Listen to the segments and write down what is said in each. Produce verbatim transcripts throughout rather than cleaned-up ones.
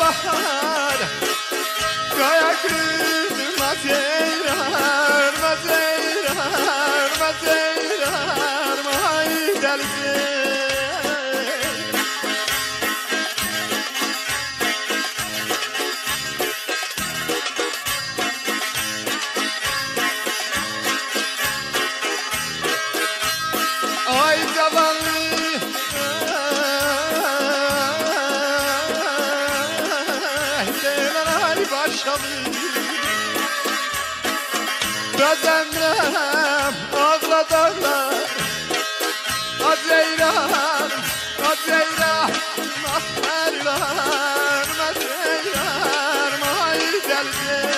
Bahar gaya kızım mazeyrar mazeyrar mazeyrar mahay delisi ay zavallı Gözemrem ağla dağlar Az Leyla, Az Leyla Mahterler, Mahterler Mahay deldi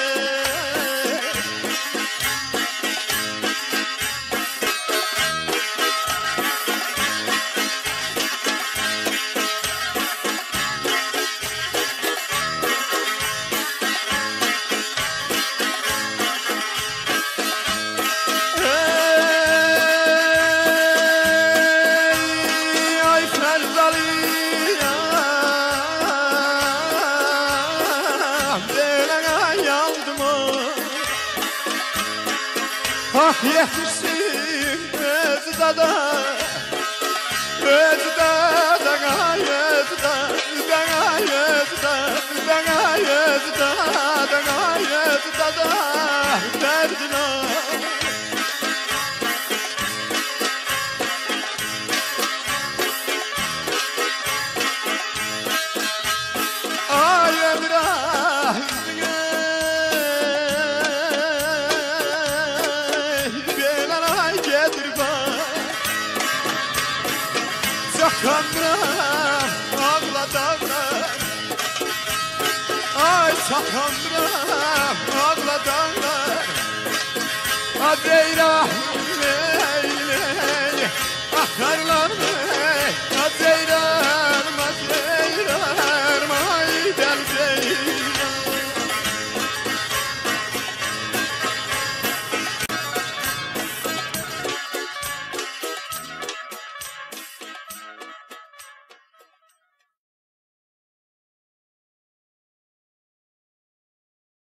Ah yetişsin öz dada öz dada öz dada öz dada öz dada öz dada derdine Sakamram, ağla dağlar Ay sakamram, ağla dağlar Adeyra, ley ley, akarlar